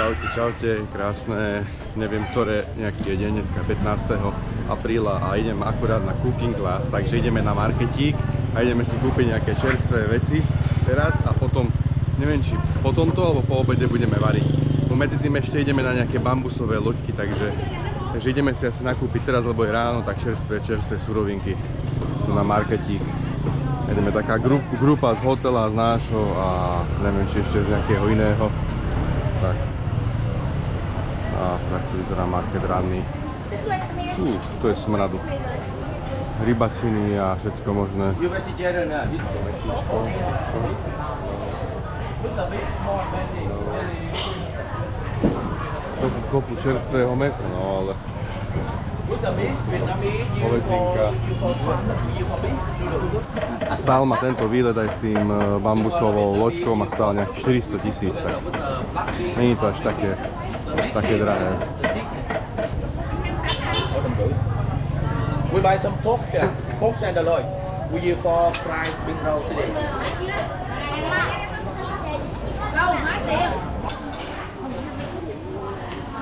Čaute, krásne, neviem ktoré, nejaký je deň dneska 15. apríla a idem akurát na cooking class, takže ideme na marketík a ideme si kúpiť nejaké čerstvé veci teraz a potom, neviem či po tomto alebo po obede budeme variť. No medzi tým ešte ideme na nejaké bambusové loďky, takže ideme si asi nakúpiť teraz, lebo je ráno, tak čerstvé surovinky tu na marketík. Ideme taká grupa z hotela, z nášho a neviem či ešte z nejakého iného. Tak. A tak tu vyzerá market ranný. To je smradu. Rybaciny a všetko možné. Kopu čerstvého mesa, no ale... Ovecinka. A stál ma tento výlet aj s tým bambusovou loďkou a stál nejak 400 000, tak není to až také drahé. We buy some pork here, pork tenderloin. We use for fried spring roll today.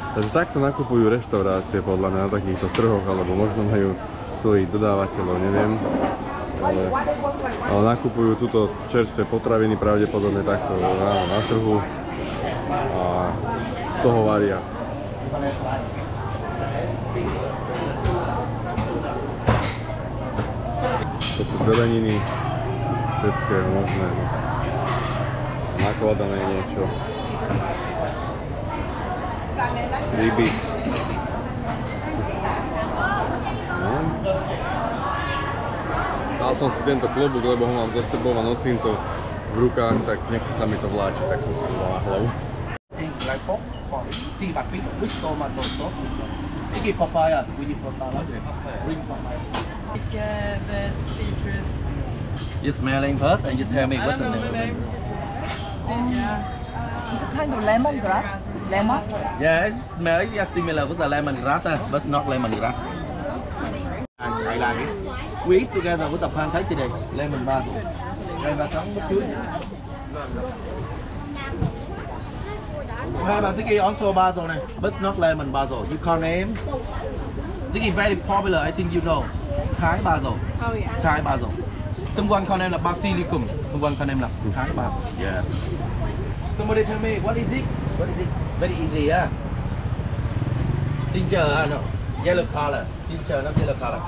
Takže takto nakupujú reštaurácie podľa mňa na takýchto trhoch, alebo možno majú svojich dodávateľov, neviem. Ale nakupujú túto čerstvé potraviny pravdepodobne takto na trhu a z toho varia. To sú zeleniny, všetko je možné. Nakladané je niečo. Ryby. Dal som si tento klobúk, lebo ho mám za sebou a nosím to v rukách, tak nechce sa mi to vláčiť, tak som si ho dal na hlavu. You get the citrus. You smelling first and you tell me what's the name. It's kind of lemongrass. Lemon? Yeah, it smells similar with the lemongrass, but not lemongrass. I like it. We eat together with the pancake today, lemon basil. We have a ziki also basil, but not lemon basil. You call name? Ziki very popular, I think you know. Thai basil. Oh yeah. Thai basil. Someone call name basilicum. Someone call name Thai basil. Yes. Somebody tell me, what is it? What is it? Very easy, yeah. Ginger, no. Yellow color. Ginger, not yellow color.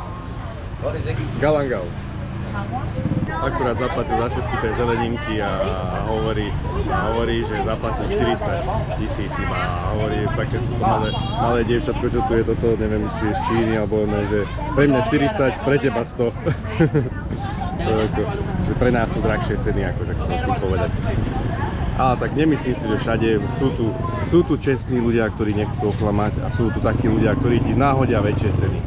What is it? Galangal. Akurát zaplatil za všetky tej zeleninky a hovorí, že zaplatil 40 000 iba a hovorí také malé dievčatko, čo tu je toto, neviem, či je z Číny alebo ne, že pre mňa 40, pre teba 100. To je ako, že pre nás sú drahšie ceny, akože chcem s tým povedať. Ale tak nemyslím si, že všade sú tu čestní ľudia, ktorí nechcú oklamať a sú tu takí ľudia, ktorí ti nahodia väčšie ceny.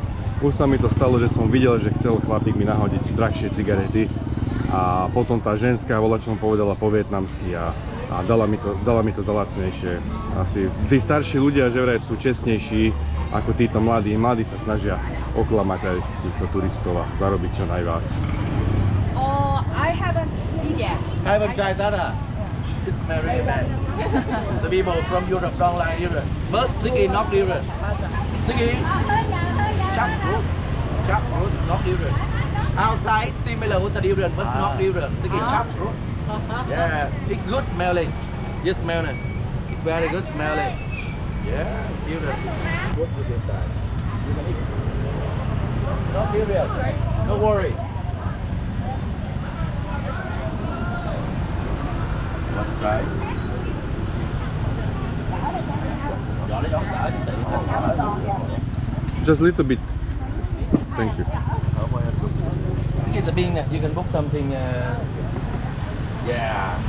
Už sa mi to stalo, že som videl, že chcel chlapík mi nahodiť drahšie cigarety a potom tá ženská volačom povedala po vietnamsky a dala mi to za lacnejšie. Asi tí starší ľudia že vraj sú čestnejší ako títo mladí. Mladí sa snažia oklamať aj týchto turistov a zarobiť čo najviac. Oh, I haven't eaten yet. I haven't tried that. It's very bad. The people from Europe don't like Europe. But Ziggy not Europe. Ziggy, chop roast not Europe. Outside similar with the Europe, but not Europe. Ziggy chop roast. Yeah, it's good smelling. You smell it. It's very good smelling. Yeah, Europe. What do you think? Not Europe. Don't worry. Right. Just a little bit. Thank you. It's a bean. You can book something. Yeah.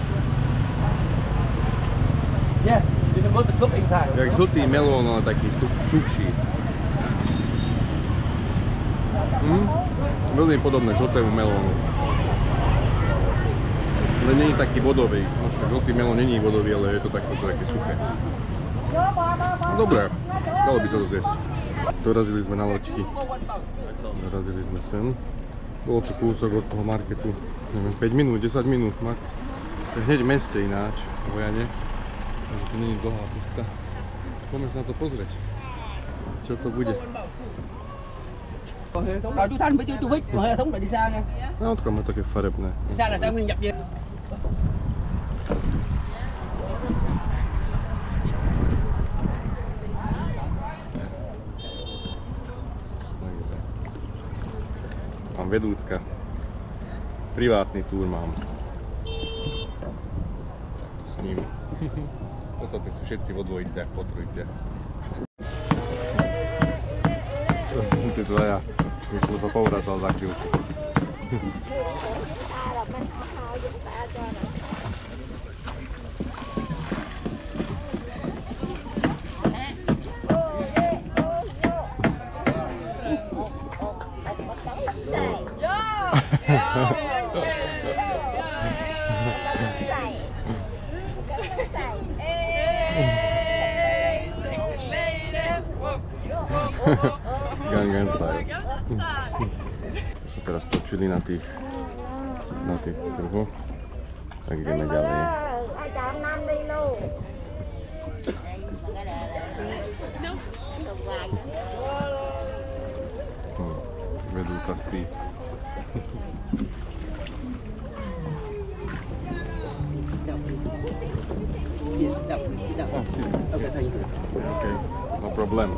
Yeah. You can book the cup inside. Like žlutý melón, ale taký suchší. Veľmi podobné žltému melónu. Ale není taký vodový, žltý melón není vodový, ale je to také suché. Dobre, dalo by sa to zjesť. Dorazili sme na loďky. Dorazili sme sem. Bolo to kúsok od toho marketu, neviem, 5 minút, 10 minút max. Hneď v meste ináč, v Vojane. Takže to není dlhá cesta. Poďme sa na to pozrieť, čo to bude. Nói chú Thanh mới chưa chú Vích, mà hệ thống lại đi xa nha. Nó còn mấy cái farebné. Đi xa là sao nguyên nhập về. Mám vedúcka. Privátny túr mám. Tak to s ním. Ostatní sú všetci vo dvojiciach, po trojiciach. Ty dvaja. My som sa povracal za chvíľku. Gangnam Style. Sa teraz točili na tých kruhoch. Tak ideme ďalej. Vedúca spí. Okay, no problem.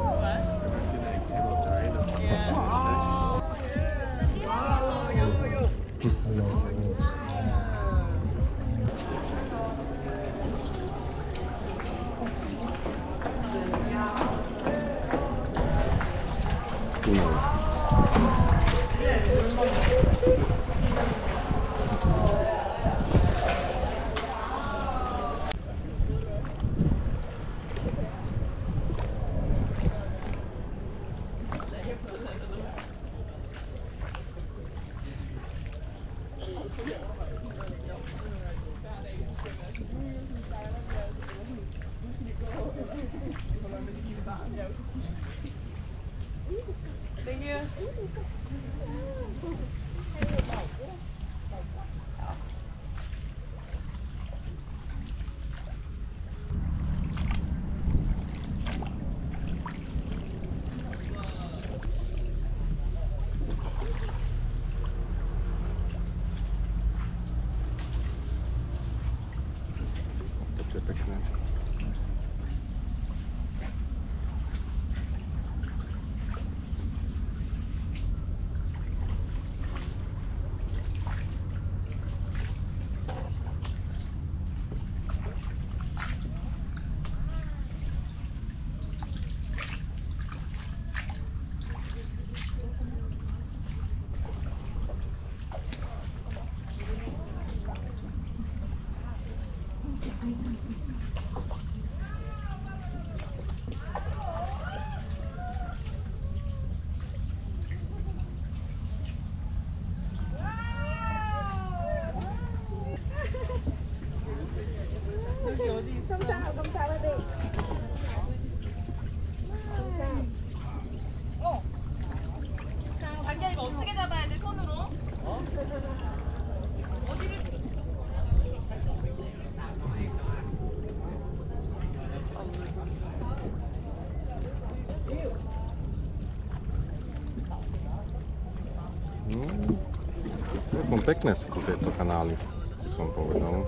Pekné sú tieto kanály, čo som povedal.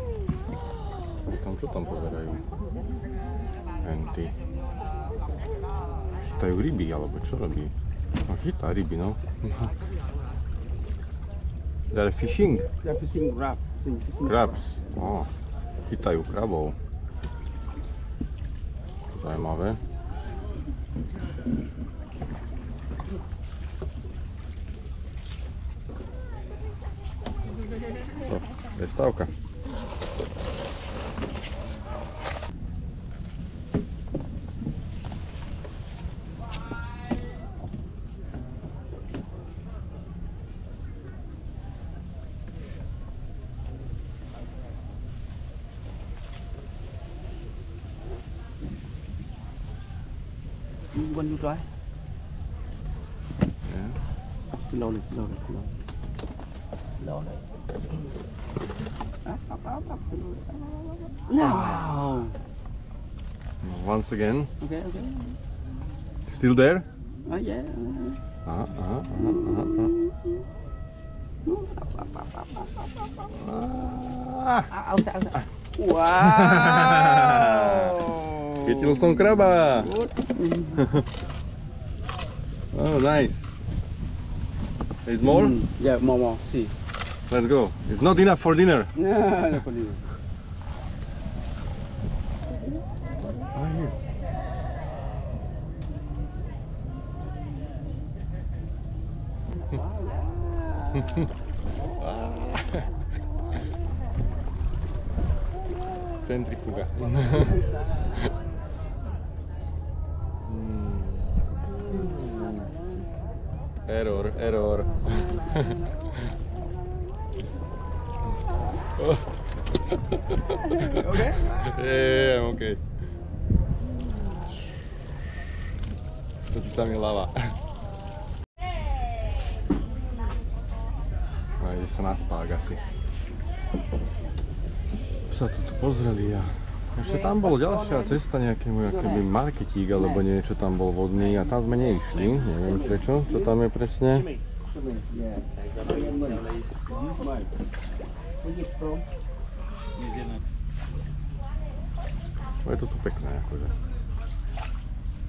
Čo tam pozerajú? Henty. Chytajú ryby, alebo čo robí? No chytá ryby, no. They're fishing? They're fishing crabs. Crabs, no. Chytajú krabov. Zajímavé. Stavka. When you try? Yeah. Slowly. Wow. once again. Okay, okay. Still there? Oh yeah. Wow! Chytil som kraba. Oh, nice. There's more? Yeah, more. See. Let's go. It's not enough for dinner. Yeah, not for dinner. Centrifuga. Error, error. Okay? Yeah, I'm okay. To čistá mi hlava. A ide sa naspávať asi. Sa tu pozreli a ešte tam bola ďalšia cesta, nejakému akoby marketík alebo niečo tam bol vodný a tam sme neišli, neviem prečo, čo tam je presne. Je to tu pekné akože.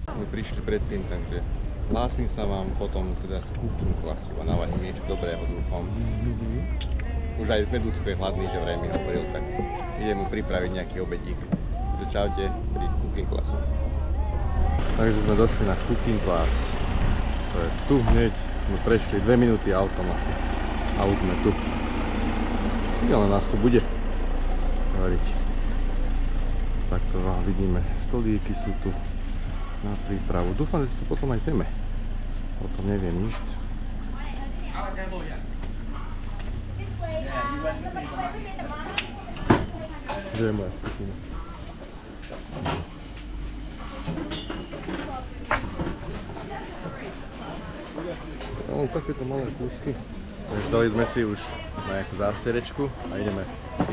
My prišli predtým, takže hlásim sa vám potom teda s kúpim klasiu a navarím niečo dobrého, dúfam. Už aj Medúcko je hladný, že vraj mi hovoril, tak idem mu pripraviť nejaký obedík. Takže čaute pri cooking class. Takže sme došli na cooking class. To je tu hneď, sme prešli 2 minúty autom asi. A už sme tu. Ale nás tu bude variť. Takto vidíme, stolíky sú tu na prípravu. Dúfam, že si tu potom aj zeme. O tom neviem nič. Kde je moja skupina? Mám takéto malé kúsky. Dali sme si už nejakú záserečku a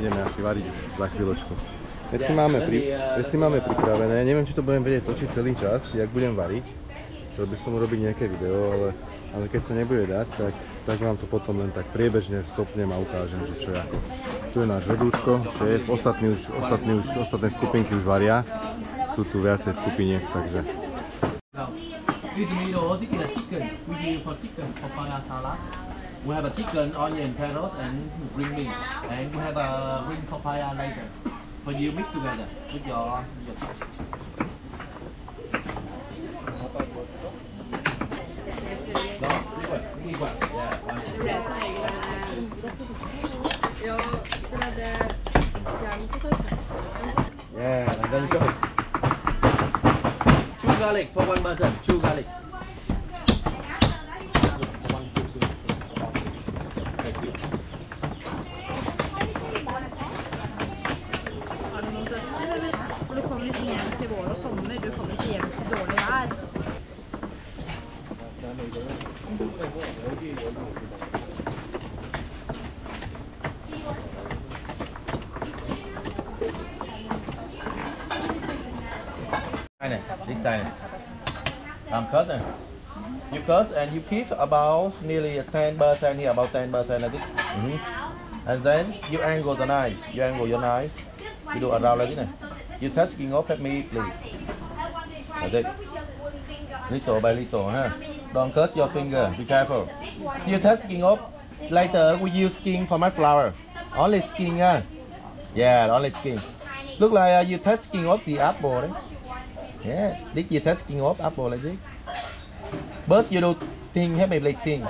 ideme asi variť už za chvíľočku. Veci máme pripravené, neviem, či to budem vedieť točiť celý čas, jak budem variť. Chcel by som urobiť nejaké video, ale keď sa nebude dať, tak vám to potom len tak priebežne stopnem a ukážem, že čo je ako. Tu je náš Vedúcko, šéf, ostatné skupinky už varia, sú tu viacej skupiniek, takže. We have a chicken, onion, carrots and green bean, and we have a green papaya later. But you mix together with your chicken. Yeah, and then you go. 2 garlic for one person, 2 garlic. This time, I'm cursing. You curse and you keep about nearly 10% here, about 10% like this. And then you angle the knife. You angle your knife. You do around like this. You touch skin off at me, please. Like this. Little by little, huh? Don't curse your finger. Be careful. You touch skin off. Later we use skin for my flower. Only skin, huh? Yeah, only skin. Look like you touch skin off the apple. Right? Yeah, did you touch skin off apple like this? First you do thing, have a big thing.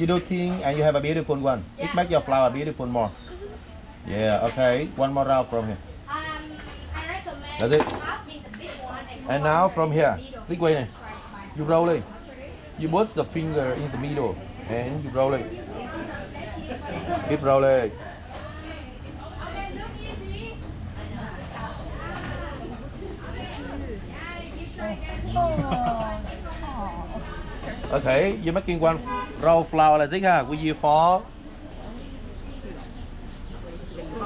You do thing and you have a beautiful one. It makes your flower beautiful more. Yeah, okay. One more round from here. That's it. And now from here, this way, you roll it. You put the finger in the middle and you roll it. Keep rolling. Okay, you're making one row flower like this, huh? Will you fall?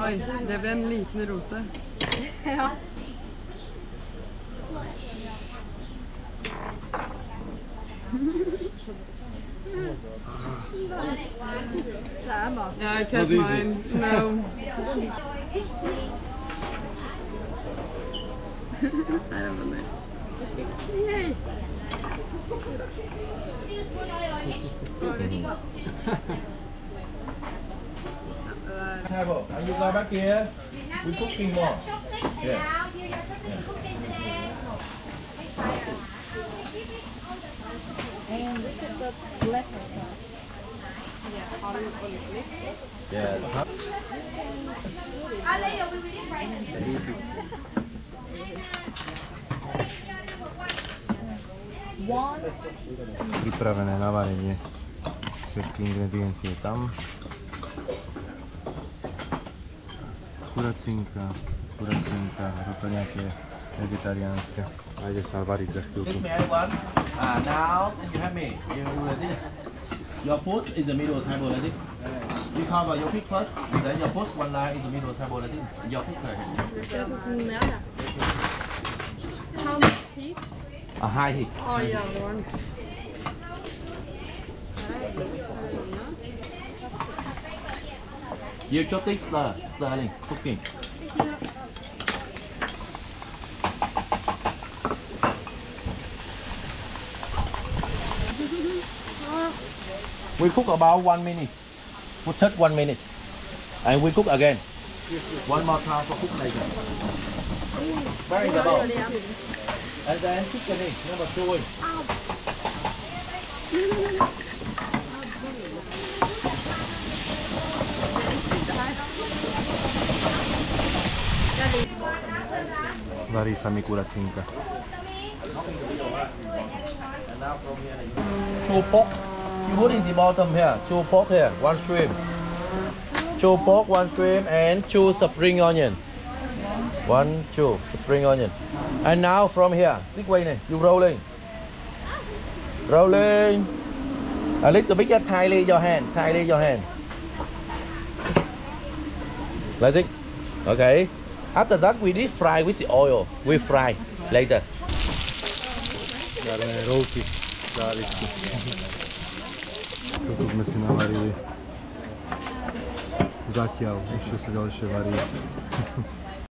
Oj, det blev en liten rosa. I'm off. Yeah, I kept mine. Easy. No. I don't remember. Yay! And you go back here. We're cooking more. Yeah. And look at the left side. Yeah. Pripravené na varenie. Všetky ingrediencie tam. Kuracinka, toto nejaké vegetariánske. Ajde sa variť za chvíľku. Now you have me. You do this. Your foot is the middle table, I think. You cover your feet first, and then your foot one line is the middle table, I think. Your feet first. How much heat? A high heat. Oh yeah, one. You chop this stirring, cooking. We cook about 1 minute. We take 1 minute. And we cook again. One more time for cook later. Very double. And then cook again. Number two. Varí sa mi kuracinka. Chupo. You put in the bottom here, 2 pork here, 1 shrimp. 2 pork, 1 shrimp, and 2 spring onion. 1, 2 spring onion. And now from here, this way, you rolling. Rolling. A little bit, just tightly your hand, tightly your hand. Like this. Okay. After that, we deep fry with the oil. We fry later. Toto sme si navarili. Zatiaľ, ešte sa ďalšie varí.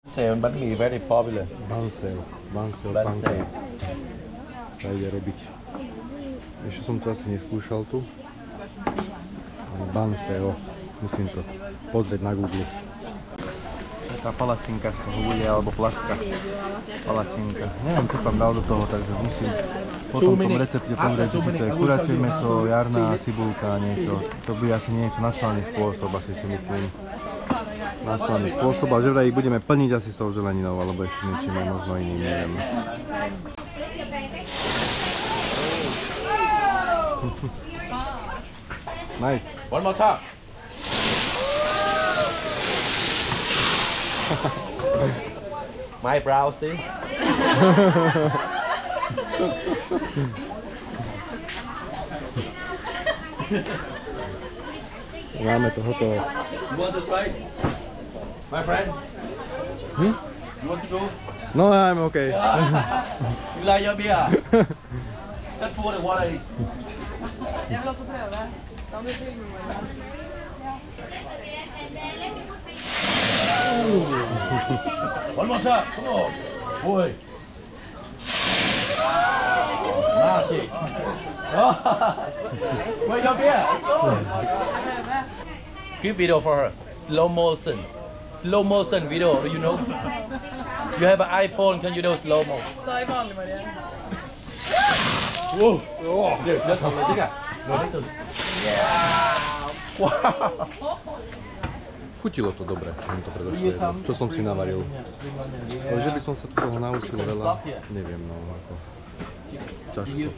Banseo, very popular. Banseo, pancake. Tá ide robiť. Ešte som to asi neskúšal tu. Banseo, musím to pozrieť na Google. Tá palacinka z toho bude, alebo placka. Palacinka. Neviem, čo tam dal do toho, takže musím po tomto recepte povedať, že to je kuracie meso, jarná cibulka, niečo. To bude asi niečo na slaný spôsob, asi si myslím. Na slaný spôsob, ale že vraj ich budeme plniť asi s tou zeleninou, alebo ešte niečím aj možno iným, neviem. Nice. One more time. My brows thing. Máme to hotové. You want to try? My friend? You want to go? No, I'm okay. You like your beer? Just pour the water in. Jag vill också pröva. De är filmade. One more shot, come on, boy. Magic. Where's your beer? Good video for her. Slow motion video, you know. You have an iPhone, can you do slow mo? Whoa! Oh, dude, that's amazing. Yeah! Wow! Chutilo to dobre, to predošlo, čo som si navaril. Ale že by som sa toho naučil veľa, neviem, no ako, ťažko.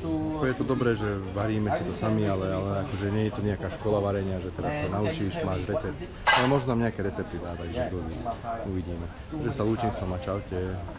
Je to dobré, že varíme si to sami, ale akože nie je to nejaká škola varenia, že teraz sa naučíš, máš recept. Ale možno nám nejaké recepty dá, takže uvidíme. Takže sa lúčim sa, čaute.